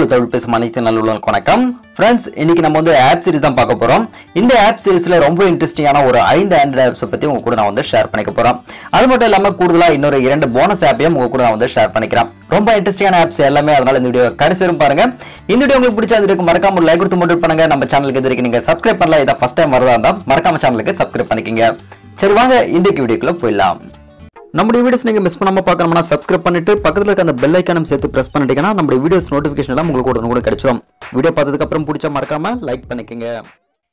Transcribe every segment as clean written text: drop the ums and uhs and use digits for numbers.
உங்களுக்கு தமிழ் பேசும் அனைத்து நல்லுள்ளவர்களுக்கு வணக்கம் friends இன்னைக்கு நம்ம வந்து ஆப் சீரிஸ் தான் பார்க்க போறோம் இந்த ஆப் சீரிஸ்ல ரொம்ப இன்ட்ரஸ்டிங்கான ஒரு 5 Android apps பத்தி உங்க கூட நான் வந்து ஷேர் பண்ணிக்க போறேன் அது மட்டும் இல்லாம கூடுதலா இன்னொரு 2 bonus apps உங்க கூட நான் வந்து ஷேர் பண்ணிக்கிறேன் ரொம்ப இன்ட்ரஸ்டிங்கான apps எல்லாமே அதனால இந்த வீடியோ கடைசி வரை பாருங்க இந்த வீடியோ உங்களுக்கு பிடிச்சா இந்த வீடியோக்கு மறக்காம ஒரு லைக் கொடுத்து மோட்டிவேட் பண்ணுங்க நம்ம சேனலுக்கு இதுக்கு நீங்க subscribe பண்ணலாம் இத first time வரதா இருந்தா மறக்காம சேனலுக்கு subscribe பண்ணிக்கங்க சரி வாங்க இந்த வீடியோக்குள்ள போய்லாம் If you miss videos, please subscribe and press the bell icon and press the videos notification. Video like the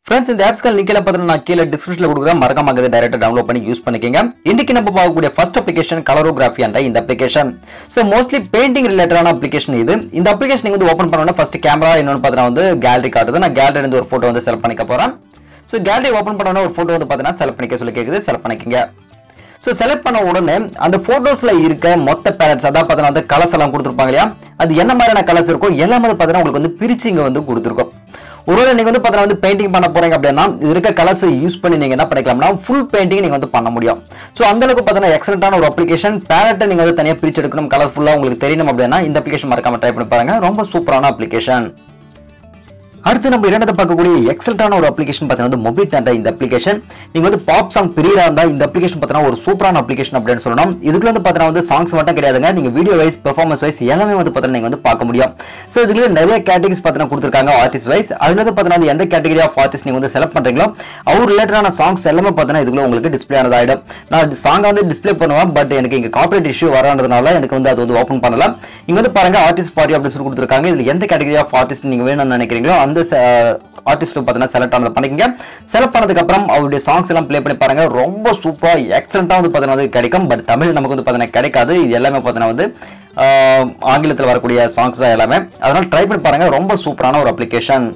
Friends, in the apps link in the description, download and use the first application Colorography and application. So mostly painting related application. This application you open the first camera and gallery card. Gallery photo select So gallery open the photo select So select பண்ண உடனே அந்த போட்டோஸ்ல இருக்க மொத்த palettes அத பார்த்தா அந்த colours எல்லாம் கொடுத்திருப்பாங்கலையா அது என்ன மாதிரியான கலர்ஸ் இருக்கோ எல்லாமே பார்த்தா உங்களுக்கு வந்து பிரிச்சிங்க வந்து கொடுத்திருக்கும் ஒருவேளை நீங்க வந்து பார்த்தா வந்து பெயிண்டிங் பண்ண போறீங்க அப்படினா இது இருக்க கலர்ஸ் யூஸ் பண்ணி நீங்க என்ன பண்ணிக்கலாம்னா ফুল பெயிண்டிங் நீங்க வந்து பண்ண முடியும் சோ அந்த அளவுக்கு பார்த்தா எக்ஸலென்ட்டான ஒரு அப்ளிகேஷன் palette நீங்க வந்து தனியா பிரிச்சி எடுக்கணும் கலர்ஃபுல்லா உங்களுக்கு தெரியணும் அப்படினா இந்த அப்ளிகேஷன் மறக்காம ட்ரை பண்ணி பாருங்க ரொம்ப சூப்பரான அப்ளிகேஷன் அடுத்து நம்ம இரண்டாவது பார்க்கக்கூடிய எக்ஸலென்ட்டான ஒரு அப்ளிகேஷன் பார்த்தீங்கன்னா மொபிடாண்டா இந்த அப்ளிகேஷன் நீங்க வந்து பாப் சாங் பிரியரா இருந்தா இந்த அப்ளிகேஷன் பார்த்தீங்கன்னா ஒரு சூப்பரான அப்ளிகேஷன் அப்படினு சொல்லணும் இதுக்குள்ள வந்து பார்த்தீங்கன்னா வந்து சாங்ஸ் மட்டும் கிடையாதுங்க நீங்க வீடியோ வைஸ் பெர்ஃபார்மன்ஸ் வைஸ் எல்லாமே வந்து பார்த்தீங்கன்னா நீங்க வந்து பார்க்க முடியும் சோ இதுக்குள்ள நிறைய கேட்டகரிஸ் பார்த்தீங்கன்னா கொடுத்திருக்காங்க ஆர்டிஸ்ட் வைஸ் அதுல வந்து பார்த்தீங்கன்னா எந்த கேட்டகரி ஆஃப் ஆர்டிஸ்ட் நீங்க வந்து செலக்ட் பண்றீங்களோ அவர் ரிலேட்டடான சாங்ஸ் எல்லாமே பார்த்தீங்கன்னா இதுக்குள்ள உங்களுக்கு டிஸ்ப்ளே ஆனது ஆயிடும் நான் சாங் வந்து டிஸ்ப்ளே பண்ணுவேன் பட் எனக்கு இங்க காப்பிரைட் இஷ்யூ வரறதுனால எனக்கு வந்து அது வந்து ஓபன் பண்ணல இங்க வந்து பாருங்க ஆர்டிஸ்ட் பார்ட்டி அப்படினு சொல்லி கொடுத்திருக்காங்க இதுல எந்த கேட்டகரி ஆஃப் ஆர்டிஸ்ட் நீங்க வேணும்னு நினைக்கிறீங்களோ Artist பார்த்தா செலக்ட் பண்ணது பண்ணிக்கங்க செலக்ட் பண்ணதுக்கு அப்புறம் அவருடைய சாங்ஸ் எல்லாம் ப்ளே பண்ணி பாருங்க ரொம்ப சூப்பரா எக்ஸலென்ட்டா வந்து பார்த்தா அது கிடைக்கும் பட் தமிழ் நமக்கு வந்து பார்த்தா கிடைக்காது இது எல்லாமே பார்த்தா வந்து ஆங்கிலத்துல வரக்கூடிய சாங்ஸ் தான் எல்லாமே அதனால ட்ரை பண்ணி பாருங்க ரொம்ப சூப்பரான ஒரு அப்ளிகேஷன்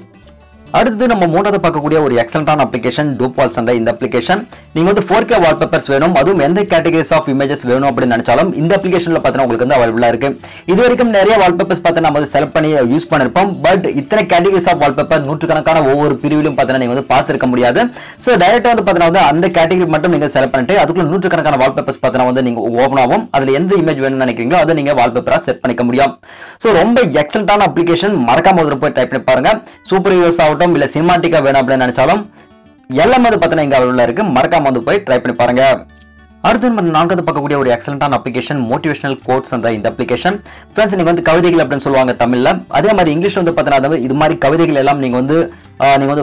அடுத்து நம்ம மூணாவது பார்க்கக்கூடிய ஒரு எக்ஸலென்ட்டான அப்ளிகேஷன் டூபால்ஸ் என்ற இந்த அப்ளிகேஷன் நீங்க வந்து 4K வால்பேப்பர்ஸ் வேணும் அதுவும் எந்த கேட்டகரிஸ் ஆஃப் இமேजेस வேணும் அப்படி நினைச்சாலும் இந்த அப்ளிகேஷன்ல பார்த்தா உங்களுக்கு வந்து அவேலபிளா இருக்கு இது வரைக்கும் நிறைய வால்பேப்பர்ஸ் பார்த்தா நம்ம செலக்ட் பண்ணி யூஸ் பண்ணிருப்போம் பட் இத்தனை கேட்டகரிஸ் ஆஃப் வால்பேப்பர் நூற்றுக்கணக்கான ஒவ்வொரு பிரிவிலும் பார்த்தா நீங்க வந்து பார்த்திருக்க முடியாது சோ டைரக்ட்டா வந்து பார்த்தா அந்த கேட்டகரி மட்டும் நீங்க செலக்ட் பண்ணிட்டு அதுக்குள்ள நூற்றுக்கணக்கான வால்பேப்பர்ஸ் பார்த்தா வந்து நீங்க ஓபன் ஆகும் அதுல எந்த இமேஜ் வேணும்னு நினைக்கிறீங்களோ அதை நீங்க வால்பேப்பரா செட் பண்ணிக்க முடியும் சோ ரொம்ப எக்ஸலென்ட்டான அப்ளிகேஷன் மறக்காம ஒரு போய் டைப் பண்ணி பாருங்க சூப்பர் யூஸ் ஆ இல்ல சினிமாட்டிக்கா வேணும் அப்படினு நினைச்சாலும் எல்லாமே வந்து பார்த்தா இங்க அவைலபிளா இருக்கு மறக்காம வந்து போய் ட்ரை பண்ணி பாருங்க அடுத்து நம்ம நான்காவது பார்க்கக்கூடிய ஒரு எக்ஸலென்ட்டான அப்ளிகேஷன் மோட்டிவேஷனல் கோட்ஸ் என்ற இந்த அப்ளிகேஷன் फ्रेंड्स நீங்க வந்து கவிதைகள் அப்படினு சொல்வாங்க தமிழ்ல அதே மாதிரி இங்கிலீஷ்ல வந்து பார்த்தா இது மாதிரி கவிதைகள் எல்லாம் நீங்க வந்து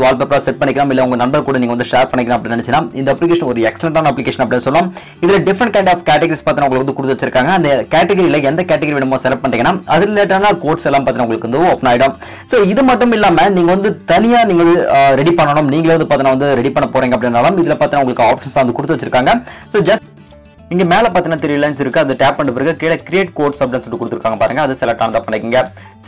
வால்பேப்பரா செட் பண்ணிக்கலாம் இல்ல உங்க நண்பர் கூட நீங்க வந்து ஷேர் பண்ணிக்கலாம் அப்படி நினைச்சனா இந்த அப்ளிகேஷன் ஒரு எக்ஸலென்ட்டான அப்ளிகேஷன் அப்படினு சொல்லலாம் இதுல டிஃபரண்ட் கைண்ட் ஆஃப் கேட்டகரிஸ் பார்த்தா உங்களுக்கு வந்து கொடுத்து வச்சிருக்காங்க அந்த கேட்டகரியில எந்த கேட்டகரி வேணுமோ செலக்ட் பண்ணிட்டீங்கனா அது ரிலேட்டடான கோட்ஸ் எல்லாம் பார்த்தா உங்களுக்கு வந்து ஓபன் ஆயிடும் சோ இது மட்டும் இல்லாம நீங்க வந்து தனியா நீங்க ரெடி பண்ணனும் நீங்களே வந்து பார்த்தா வந்து ரெடி பண்ண போறீங்க அப்படினாலும் இதுல பார்த்தா உங்களுக்கு ஆப்ஷன்ஸ் வந்து கொடுத்து வச்சிருக்காங்க சோ ஜஸ்ட் இங்க மேல பார்த்தீங்கன்னா 3 லைன்ஸ் இருக்கு அத டாப் பண்ண பிறகு கீழ கிரியேட் கோட்ஸ் அப்படினு சொல்லி கொடுத்திருக்காங்க பாருங்க அது செலக்ட் ஆனத பண்ணிக்கங்க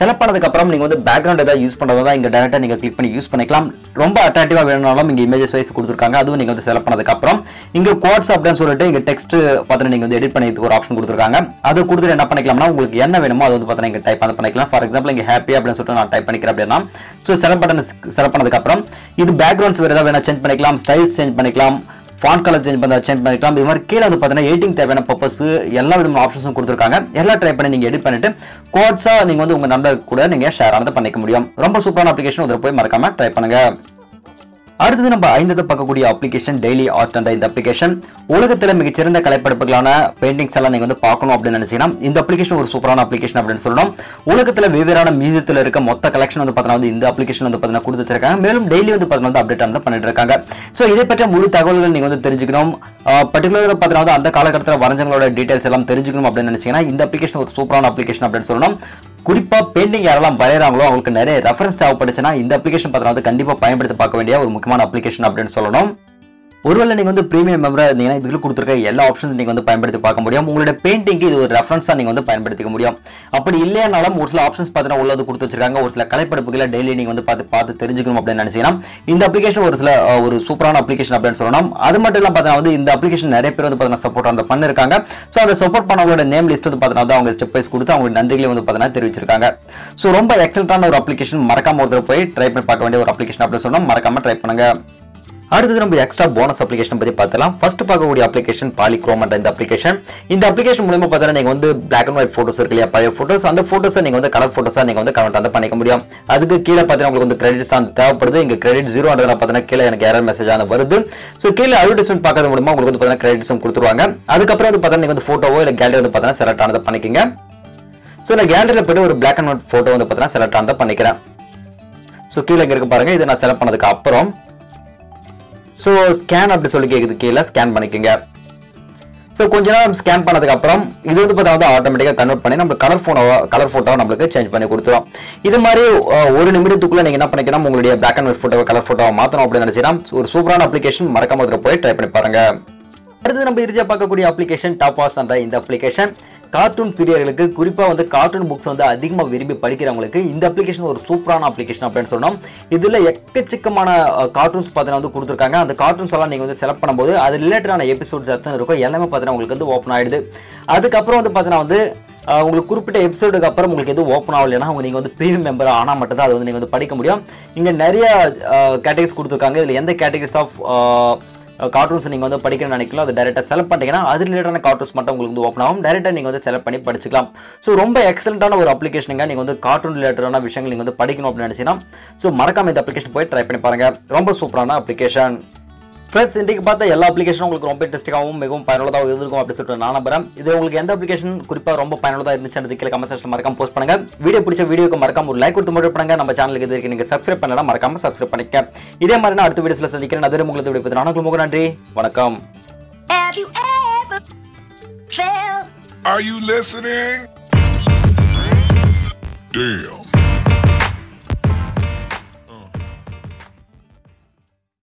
செலக்ட் பண்ணதுக்கு அப்புறம் நீங்க வந்து பேக்ரவுண்ட் ஏதாவது யூஸ் பண்றதா இங்க டைரக்டா நீங்க கிளிக் பண்ணி யூஸ் பண்ணிக்கலாம் ரொம்ப அட்ராக்டிவா வேணும்னாலும் இங்க இமேजेस வைஸ் கொடுத்திருக்காங்க அதுவும் நீங்க வந்து செலக்ட் பண்ணதுக்கு அப்புறம் இங்க கோட்ஸ் அப்படினு சொல்லிட்டு இங்க டெக்ஸ்ட் பார்த்தா நீங்க வந்து எடிட் பண்ணிக்கிறதுக்கு ஒரு ஆப்ஷன் கொடுத்திருக்காங்க அது கொடுத்து என்ன பண்ணிக்கலாம்னா உங்களுக்கு என்ன வேணுமோ அது வந்து பார்த்தா இங்க டைப் பண்ணிக்கலாம் ஃபார் எக்ஸாம்பிள் இங்க ஹேப்பி அப்படினு சொல்லிட்டு நான் டைப் பண்ணிக்கிறேன் அப்படினா சோ செலக்ட் பட்டன் செலக்ட் பண்ணதுக்கு அப்புறம் இது பேக்ரவுண்ட்ஸ் வேற ஏதாவது வேணா சேஞ்ச் பண்ணிக்கலாம் ஸ்டைல்ஸ் சேஞ்ச் பண்ணிக்கலாம் Font color change பண்ணா சேஞ்ச் பண்ணிக்கலாம் இது மாதிரி கீழ வந்து பார்த்தா எடிட்டிங் தேவையான पर्पस எல்லா விதமான ஆப்ஷன்ஸும் கொடுத்திருக்காங்க எல்லா ட்ரை பண்ணி நீங்க எடிட் பண்ணிட்டு கோட்ஸா நீங்க வந்து உங்க நண்பர் கூட நீங்க ஷேர் ஆனத பண்ணிக்க முடியும் ரொம்ப சூப்பரான அப்ளிகேஷன் உடனே போய் மறக்காம ட்ரை பண்ணுங்க அடுத்து நம்ம ஐந்தாவது பார்க்கக்கூடிய அப்ளிகேஷன் டெய்லி ஆர்ட் என்ற இந்த அப்ளிகேஷன் உலகத்துல மிகச்சிறந்த கலைப்படைப்புகளான பெயிண்டிங்ஸ் எல்லாம் நீங்க வந்து பார்க்கணும் அப்படி நினைச்சீங்கன்னா இந்த அப்ளிகேஷன் ஒரு சூப்பரான அப்ளிகேஷன் அப்படினு சொல்லணும் உலகத்துல வெவ்வேறான மியூசியத்துல இருக்க மொத்த கலெக்ஷன் வந்து பார்த்தா வந்து இந்த அப்ளிகேஷன் வந்து பார்த்தா கொடுத்து வச்சிருக்காங்க மேலும் டெய்லி வந்து பார்த்தா வந்து அப்டேட் ஆனத பண்ணிட்டு இருக்காங்க சோ இதை பற்றிய முழு தகவல்களை நீங்க வந்து தெரிஞ்சுக்கணும் பர்టిక్యులரா பார்த்தா வந்து அந்த காலகட்டத்துல வரைஞ்சங்களோட டீடைல்ஸ் எல்லாம் தெரிஞ்சுக்கணும் அப்படி நினைச்சீங்கன்னா இந்த அப்ளிகேஷன் ஒரு சூப்பரான அப்ளிகேஷன் அப்படினு சொல்லணும் குறிப்பா பெயிண்டிங் யாரெல்லாம் வரையறாங்களோ அவங்களுக்கு நிறைய ரெஃபரன்ஸ் தேவைப்படுச்சுனா இந்த அப்ளிகேஷன் பார்த்தா வந்து கண்டிப்பா பயன்படுத்தி பார்க்க வேண்டிய ஒரு முக்கியமான அப்ளிகேஷன் அப்படினு சொல்லணும் ஒருவேளை நீங்க வந்து பிரீமியம் மெம்பரா இருந்தீங்கன்னா இதுக்கு கொடுத்திருக்க எல்லா ஆப்ஷன்ஸ் நீங்க வந்து பயன்படுத்தி பார்க்க முடியும் உங்களுடைய பெயிண்டிங்க்கு இது ஒரு ரெஃபரன்ஸா நீங்க வந்து பயன்படுத்திக்க முடியும் அப்படி இல்லையானாலும் ஒரு சில ஆப்ஷன்ஸ் பார்த்தா உள்ளது கொடுத்து வச்சிருக்காங்க ஒரு சில கலைப்படைப்புகளை டெய்லி நீங்க வந்து பார்த்து தெரிஞ்சுக்கணும் அப்படினு நினைச்சீங்கன்னா இந்த அப்ளிகேஷன் ஒரு சூப்பரான அப்ளிகேஷன் அப்படினு சொல்லணும் அது மட்டும் இல்லாம பார்த்தா வந்து இந்த அப்ளிகேஷன் நிறைய பேர் வந்து பார்த்தா சப்போர்ட் அந்த பண்ணிருக்காங்க சோ அந்த சப்போர்ட் பண்ணவங்களோட நேம் லிஸ்ட் வந்து பார்த்தா அவங்க ஸ்டெப் வைஸ் கொடுத்து அவங்க நன்றிகளை வந்து பார்த்தா தெரிவிச்சிருக்காங்க சோ ரொம்ப எக்ஸலென்ட்டான ஒரு அப்ளிகேஷன் மறக்காம ஒரு தடவை போய் ட்ரை பண்ணி பார்க்க வேண்டிய ஒரு அப்ளிகேஷன் அப்படினு சொல்லணும் மறக்காம ட்ரை பண்ணுங்க Extra bonus application first application Polychrome and the application. In the application black and white photos photos and the photos and color photos and the current on the panicum. Other killer pattern the credits on the credit 0 under a killer and error message on the burden. So kill advertisement pack the Mudma credits on Kuranga. Other couple of the pattern the photo oil and gallery of the pattern select on the panicking. So in a gallery photo black and white photo on the pattern select on the panicra. So kill and then I select on the copper. So scan அப்படி சொல்லி கேக்குதுக்கேல scan பண்ணிக்கங்க so கொஞ்ச நேரம் scan பண்ணதுக்கு அப்புறம் இது வந்து பார்த்தா ஆட்டோமேட்டிக்கா கன்வர்ட் பண்ணி நம்ம கலர் போட்டோவை நமக்கு चेंज பண்ணி கொடுத்துரும் இது மாதிரி ஒரு நிமிடத்துக்குள்ள நீங்க என்ன பண்ணிக்கணும் உங்களுடைய black and white போட்டோவை கலர் போட்டோவை மாத்தணும் அப்படி நினைச்சீனா ஒரு சூப்பரான அப்ளிகேஷன் மறக்காம இத போய் ட்ரை பண்ணி பாருங்க அடுத்து நம்ம இறுதியா பார்க்கக்கூடிய அப்ளிகேஷன் டாபாஸ் என்ற இந்த அப்ளிகேஷன் கார்ட்டூன் பிரியர்களுக்கு குறிப்பா வந்து கார்ட்டூன் books வந்து அதிகமா விரும்பி படிக்கிறவங்களுக்கு இந்த அப்ளிகேஷன் ஒரு சூப்பரான அப்ளிகேஷன் அப்படினு சொன்னோம் இதுல எக்கச்சக்கமான கார்ட்டூன்ஸ் பார்த்தنا வந்து கொடுத்திருக்காங்க அந்த கார்ட்டூன்ஸ் எல்லாம் நீங்க வந்து செலக்ட் பண்ணும்போது அது ரிலேட்டடான எபிசோட்ஸ் அத்தனை இருக்கும் எல்லாமே பார்த்தنا உங்களுக்கு வந்து ஓபன் ஆயிடுது அதுக்கு அப்புறம் வந்து பார்த்தنا வந்து உங்களுக்கு குறிப்பிட்ட எபிசோடுக்கு அப்புறம் உங்களுக்கு எது ஓபன் ஆவலனா நீங்க வந்து பிரீமியம் மெம்பர் ஆனா மட்டும் தான் அது வந்து நீங்க வந்து படிக்க முடியும் இங்க நிறைய கேட்டகரிஸ் கொடுத்திருக்காங்க இதுல எந்த கேட்டகரிஸ் ஆஃப் Cartoons நீங்க வந்து படிக்கணும் நினைக்கலாம் அது डायरेक्टली செலக்ட் பண்ணிட்டீங்கனா அது ரிலேட்டடான cartoons மட்டும் உங்களுக்கு வந்து ஓபன் ஆகும் डायरेक्टली நீங்க வந்து செலக்ட் பண்ணி படிச்சுக்கலாம் சோ ரொம்ப எக்ஸலென்ட்டான ஒரு அப்ளிகேஷன்ங்க நீங்க வந்து cartoon ரிலேட்டடான விஷயங்களை நீங்க வந்து படிக்கணும் அப்படி நினைச்சீனா சோ மறக்காம இந்த அப்ளிகேஷன் போய் ட்ரை பண்ணி பாருங்க ரொம்ப சூப்பரான அப்ளிகேஷன் Friends, இன்றைக்கு பார்த்த எல்லா அப்ளிகேஷனும் உங்களுக்கு ரொம்ப இன்ட்ரஸ்டிங்காவும் மிகவும் பயனுள்ளதா இருக்கும் அப்படி சொல்லிட்டு நான் நம்பறேன். இது உங்களுக்கு எந்த அப்ளிகேஷன் குறிப்பா ரொம்ப பயனுள்ளதா இருந்துச்சுன்னு கீழ கமெண்ட் செக்ஷன்ல மறக்காம போஸ்ட் பண்ணுங்க. வீடியோ பிடிச்ச வீடியோக்கு மறக்காம ஒரு லைக் கொடுத்து மோட்டிவேட் பண்ணுங்க. நம்ம சேனலுக்கு இதுக்கு நீங்க Subscribe பண்ணலனா மறக்காம Subscribe பண்ணிக்க. இதே மாதிரி நான் அடுத்த வீடியோஸ்ல சந்திக்கிறேன். அதுவரை உங்களுக்கு வீடியோ பார்த்த அனைவருக்கும் மிக்க நன்றி. வணக்கம். Have you ever felt? Are you listening? Damn.